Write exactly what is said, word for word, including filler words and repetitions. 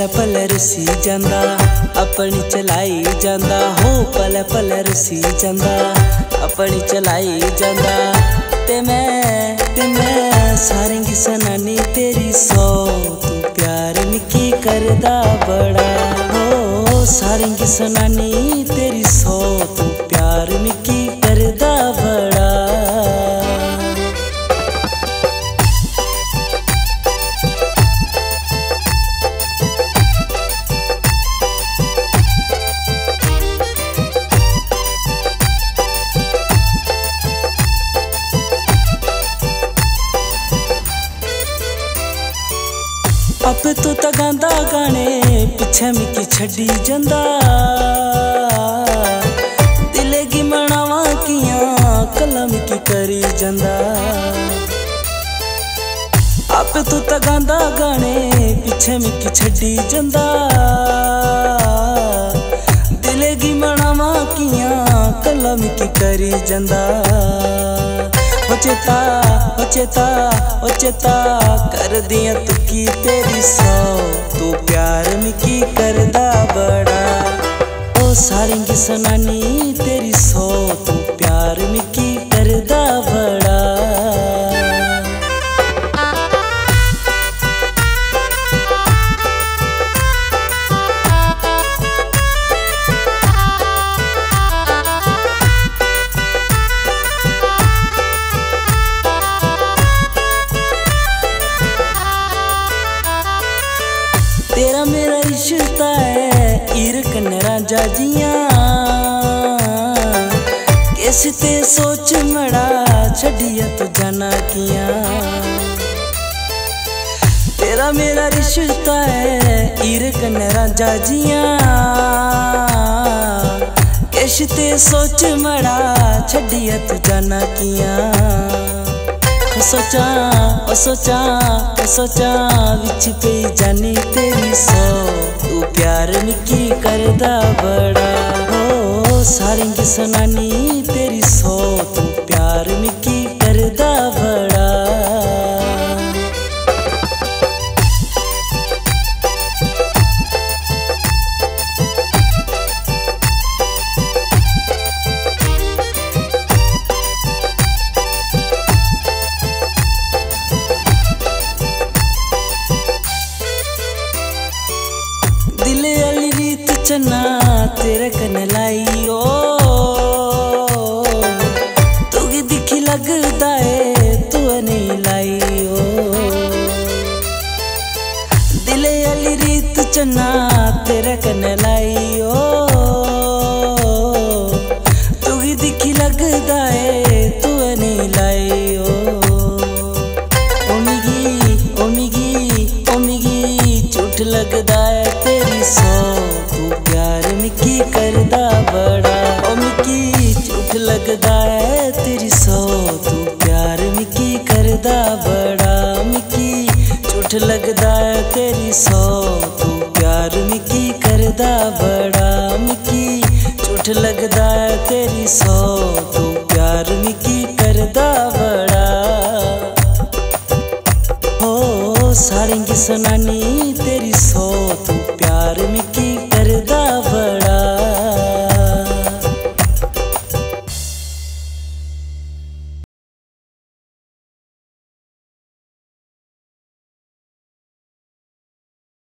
पल पल रसी जांदा अपनी चलाई जांदा हो पल पल रसी जांदा अपनी चलाई जांदा ते मैं ते मैं सारंगी सनानी तेरी सौ तू प्यार मिकी करदा बड़ा हो सारंगी सनानी तेरी सौ तू प्यार मिकी करदा बड़ा। अब तू तो गांदा गाने पिछे मिकी छड़ी जंदा दिले की मनावा किया कलम की करी जंदा अब तू तो गांदा गाने पिछे मिकी छड़ी जंदा दिले की मनावा किया कलम की करी जंदा चेता ओ चेता ओ चेता कर दिया तुकी तेरी सौ तू प्यार मिकी करदा बड़ा ओ सारंगी सनानी तेरी सौ तू प्यार मिकी करदा बड़ा। तेरा मेरा इश्ता है इरक नराजा जिया किसते सोच मड़ा छड़िया तू जाना किया तेरा मेरा रिश्ता है इरक नराजा जिया किसते सोच मड़ा छड़िया तू जाना किया सोचा ओ सोचा ओ सोचा विच पे जानी तेरी सौ तू प्यार मिकी करदा बड़ा हो सारंगी सनानी तेरी सौ तू प्यार मिकी करदा बड़ा। दिले अली रीत चना तेरे कन लाई ओ तू की दिखी लगदा है तू नहीं लाई ओ दिले अली रीत चना तेरे कन लाई ओ तू की दिखी लगदा है तू नहीं लाई ओ ओमिगी ओमिगी ओमिगी झूठ लगदा है सौ तू प्यार मिकी करदा बड़ा ओ मिकी झूठ लगदा है तेरी सौ तू प्यार मिकी करदा बड़ा मिकी झूठ लगदा है तेरी सौ तू प्यार मिकी करदा बड़ा मिकी झूठ लगदा है तेरी सौ तू प्यार मिकी करदा बड़ा हो सारंगी सनानी तेरी सौ तू प्यार मिकी।